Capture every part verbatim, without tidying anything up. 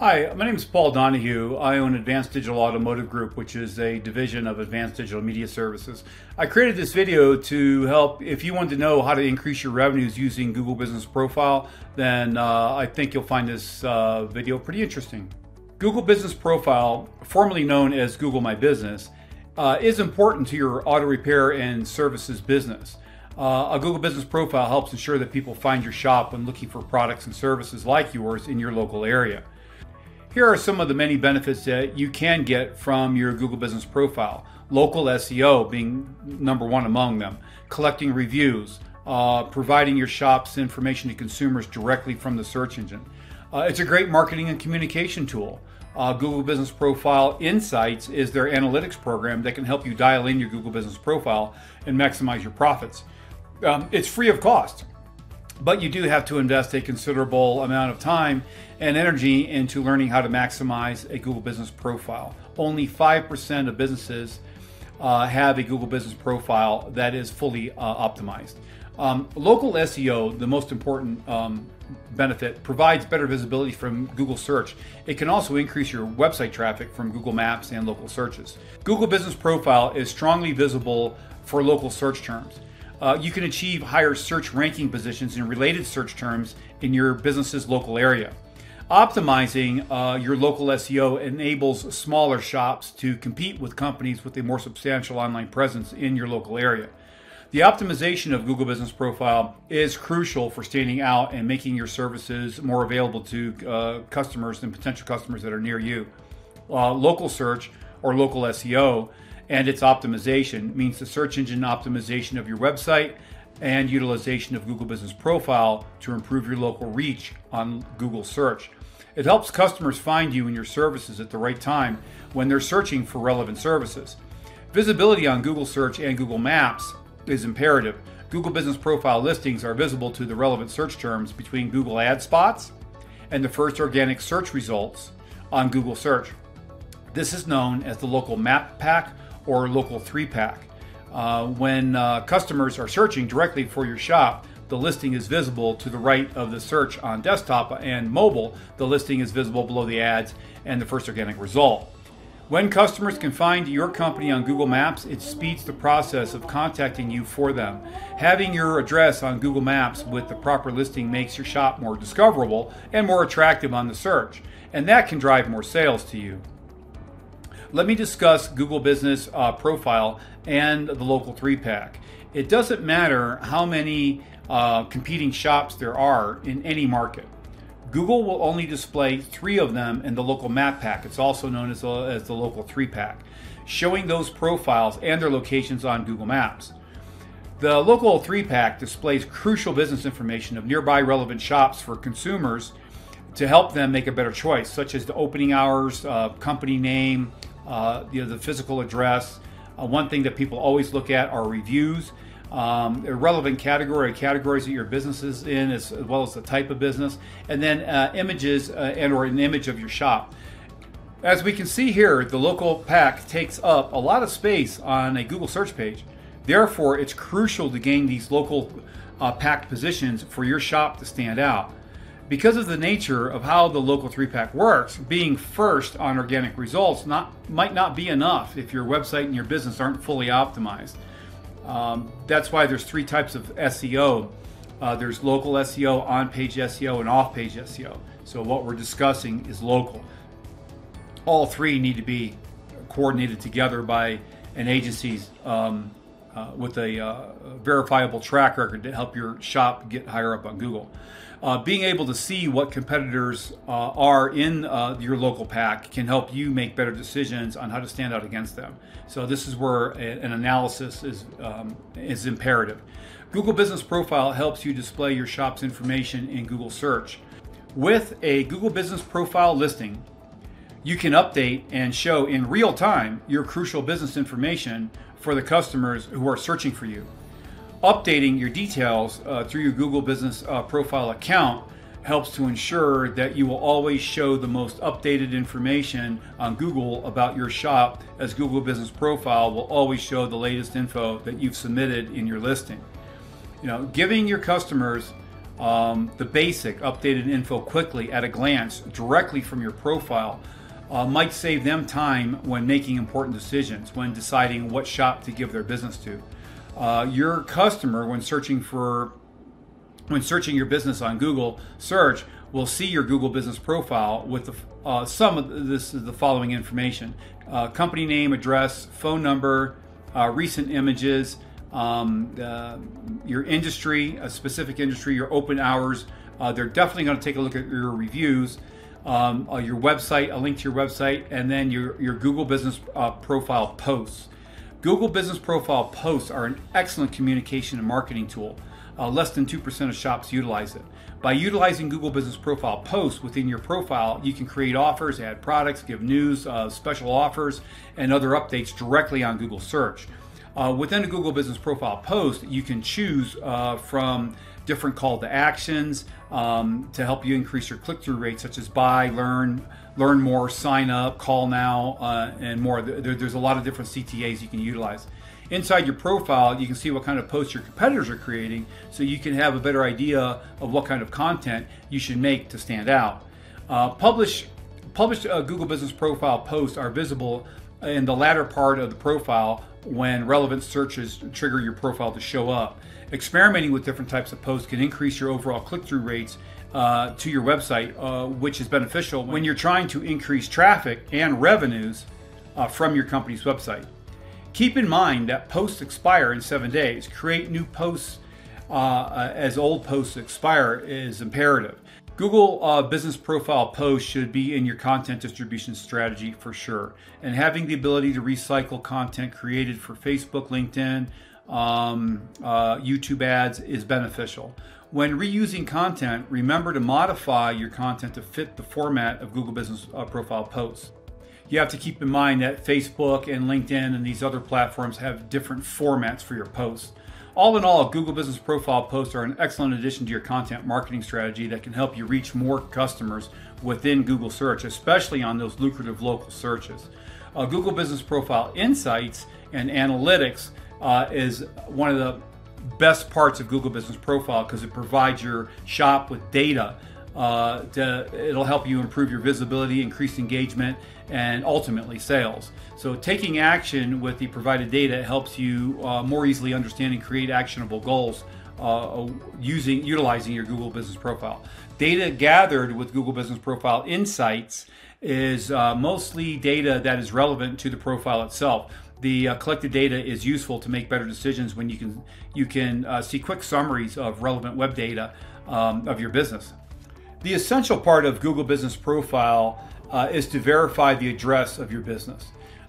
Hi, my name is Paul Donahue. I own Advanced Digital Automotive Group, which is a division of Advanced Digital Media Services. I created this video to help, if you want to know how to increase your revenues using Google Business Profile, then uh, I think you'll find this uh, video pretty interesting. Google Business Profile, formerly known as Google My Business, uh, is important to your auto repair and services business. Uh, a Google Business Profile helps ensure that people find your shop when looking for products and services like yours in your local area. Here are some of the many benefits that you can get from your Google Business Profile. Local S E O being number one among them, collecting reviews, uh, providing your shop's information to consumers directly from the search engine. Uh, it's a great marketing and communication tool. Uh, Google Business Profile Insights is their analytics program that can help you dial in your Google Business Profile and maximize your profits. Um, it's free of cost. But you do have to invest a considerable amount of time and energy into learning how to maximize a Google Business Profile. Only five percent of businesses uh, have a Google Business Profile that is fully uh, optimized. Um, local S E O, the most important um, benefit, provides better visibility from Google Search. It can also increase your website traffic from Google Maps and local searches. Google Business Profile is strongly visible for local search terms. Uh, you can achieve higher search ranking positions in related search terms in your business's local area. Optimizing uh, your local S E O enables smaller shops to compete with companies with a more substantial online presence in your local area. The optimization of Google Business Profile is crucial for standing out and making your services more available to uh, customers and potential customers that are near you. Uh, local search or local S E O and its optimization means the search engine optimization of your website and utilization of Google Business Profile to improve your local reach on Google Search. It helps customers find you and your services at the right time when they're searching for relevant services. Visibility on Google Search and Google Maps is imperative. Google Business Profile listings are visible to the relevant search terms between Google Ad spots and the first organic search results on Google Search. This is known as the local map pack or local three-pack. Uh, when uh, customers are searching directly for your shop, the listing is visible to the right of the search on desktop and mobile. The listing is visible below the ads and the first organic result. When customers can find your company on Google Maps, it speeds the process of contacting you for them. Having your address on Google Maps with the proper listing makes your shop more discoverable and more attractive on the search, and that can drive more sales to you. Let me discuss Google Business uh, Profile and the local three-pack. It doesn't matter how many uh, competing shops there are in any market. Google will only display three of them in the local map pack. It's also known as the, as the local three-pack, showing those profiles and their locations on Google Maps. The local three-pack displays crucial business information of nearby relevant shops for consumers to help them make a better choice, such as the opening hours, uh, company name, Uh, you know, the physical address. Uh, one thing that people always look at are reviews, um, a relevant category, categories that your business is in, as well as the type of business, and then uh, images uh, and or an image of your shop. As we can see here, the local pack takes up a lot of space on a Google search page. Therefore, it's crucial to gain these local uh, pack positions for your shop to stand out. Because of the nature of how the local three-pack works, being first on organic results not, might not be enough if your website and your business aren't fully optimized. Um, that's why there's three types of S E O. Uh, there's local S E O, on-page S E O, and off-page S E O. So what we're discussing is local. All three need to be coordinated together by an agency um, uh, with a uh, verifiable track record to help your shop get higher up on Google. Uh, being able to see what competitors uh, are in uh, your local pack can help you make better decisions on how to stand out against them. So this is where a, an analysis is, um, is imperative. Google Business Profile helps you display your shop's information in Google Search. With a Google Business Profile listing, you can update and show in real time your crucial business information for the customers who are searching for you. Updating your details uh, through your Google Business uh, Profile account helps to ensure that you will always show the most updated information on Google about your shop, as Google Business Profile will always show the latest info that you've submitted in your listing. You know, giving your customers um, the basic updated info quickly at a glance directly from your profile uh, might save them time when making important decisions, when deciding what shop to give their business to. Uh, your customer, when searching for when searching your business on Google Search, will see your Google Business Profile with the, uh, some of this is the following information: uh, company name, address, phone number, uh, recent images, um, uh, your industry, a specific industry, your open hours. Uh, they're definitely going to take a look at your reviews, um, uh, your website, a link to your website, and then your your Google Business uh, Profile posts. Google Business Profile posts are an excellent communication and marketing tool. Uh, less than two percent of shops utilize it. By utilizing Google Business Profile posts within your profile, you can create offers, add products, give news, uh, special offers, and other updates directly on Google Search. Uh, within a Google Business Profile post, you can choose uh, from different call to actions um, to help you increase your click-through rate, such as buy, learn, learn more, sign up, call now, uh, and more. There, there's a lot of different C T As you can utilize. Inside your profile, you can see what kind of posts your competitors are creating, so you can have a better idea of what kind of content you should make to stand out. Uh, publish, published uh, Google Business Profile posts are visible in the latter part of the profile when relevant searches trigger your profile to show up. Experimenting with different types of posts can increase your overall click-through rates uh, to your website, uh, which is beneficial when you're trying to increase traffic and revenues uh, from your company's website. Keep in mind that posts expire in seven days. Create new posts uh, as old posts expire is imperative. Google uh, Business Profile posts should be in your content distribution strategy for sure. And having the ability to recycle content created for Facebook, LinkedIn, um, uh, YouTube ads is beneficial. When reusing content, remember to modify your content to fit the format of Google Business uh, Profile posts. You have to keep in mind that Facebook and LinkedIn and these other platforms have different formats for your posts. All in all, Google Business Profile posts are an excellent addition to your content marketing strategy that can help you reach more customers within Google Search, especially on those lucrative local searches. Uh, Google Business Profile Insights and Analytics uh, is one of the best parts of Google Business Profile because it provides your shop with data. Uh, to, it'll help you improve your visibility, increase engagement, and ultimately sales. So taking action with the provided data helps you uh, more easily understand and create actionable goals uh, using utilizing your Google Business Profile. Data gathered with Google Business Profile Insights is uh, mostly data that is relevant to the profile itself. The uh, collected data is useful to make better decisions when you can, you can uh, see quick summaries of relevant web data um, of your business. The essential part of Google Business Profile uh, is to verify the address of your business.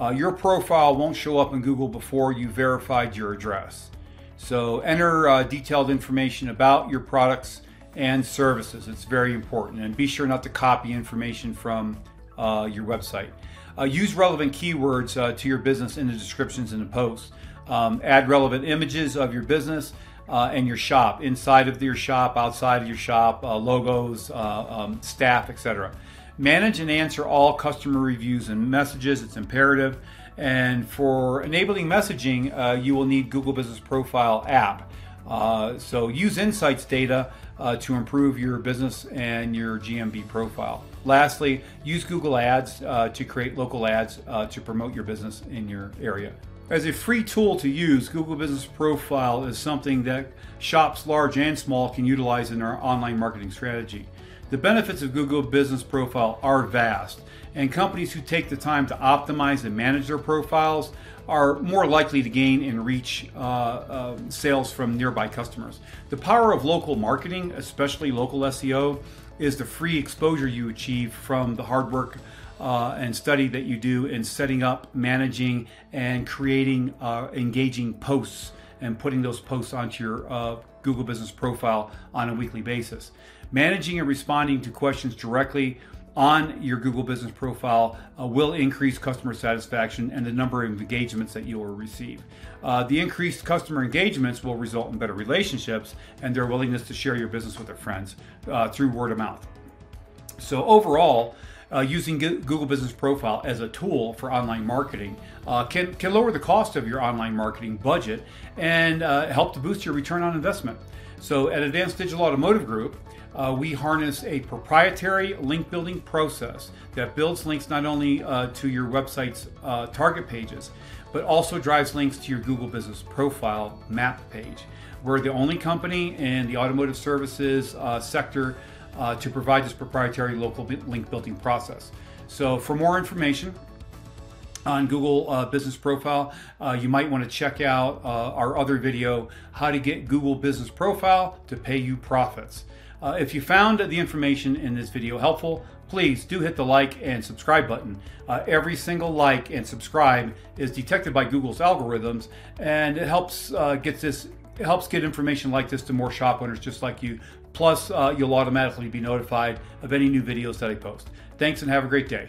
Uh, your profile won't show up in Google before you verified your address. So enter uh, detailed information about your products and services. It's very important. And be sure not to copy information from uh, your website. Uh, use relevant keywords uh, to your business in the descriptions and the posts. Um, add relevant images of your business. Uh, and your shop, inside of your shop, outside of your shop, uh, logos, uh, um, staff, et cetera. Manage and answer all customer reviews and messages. It's imperative. And for enabling messaging, uh, you will need Google Business Profile app. Uh, so use Insights data uh, to improve your business and your G M B profile. Lastly, use Google Ads uh, to create local ads uh, to promote your business in your area. As a free tool to use, Google Business Profile is something that shops large and small can utilize in their online marketing strategy. The benefits of Google Business Profile are vast, and companies who take the time to optimize and manage their profiles are more likely to gain and reach uh, uh, sales from nearby customers. The power of local marketing, especially local S E O, is the free exposure you achieve from the hard work Uh, and study that you do in setting up, managing, and creating uh, engaging posts and putting those posts onto your uh, Google Business Profile on a weekly basis. Managing and responding to questions directly on your Google Business Profile uh, will increase customer satisfaction and the number of engagements that you will receive. Uh, the increased customer engagements will result in better relationships and their willingness to share your business with their friends uh, through word of mouth. So overall, uh, using Google Business Profile as a tool for online marketing uh, can, can lower the cost of your online marketing budget and uh, help to boost your return on investment. So at Advanced Digital Automotive Group, uh, we harness a proprietary link building process that builds links not only uh, to your website's uh, target pages, but also drives links to your Google Business Profile map page. We're the only company in the automotive services uh, sector uh, to provide this proprietary local link building process. So for more information on Google uh, Business Profile, uh, you might want to check out uh, our other video, How to Get Google Business Profile to Pay You Profits. Uh, if you found the information in this video helpful, please do hit the like and subscribe button. Uh, every single like and subscribe is detected by Google's algorithms, and it helps uh, get this it helps get information like this to more shop owners just like you. Plus, uh, you'll automatically be notified of any new videos that I post. Thanks and have a great day.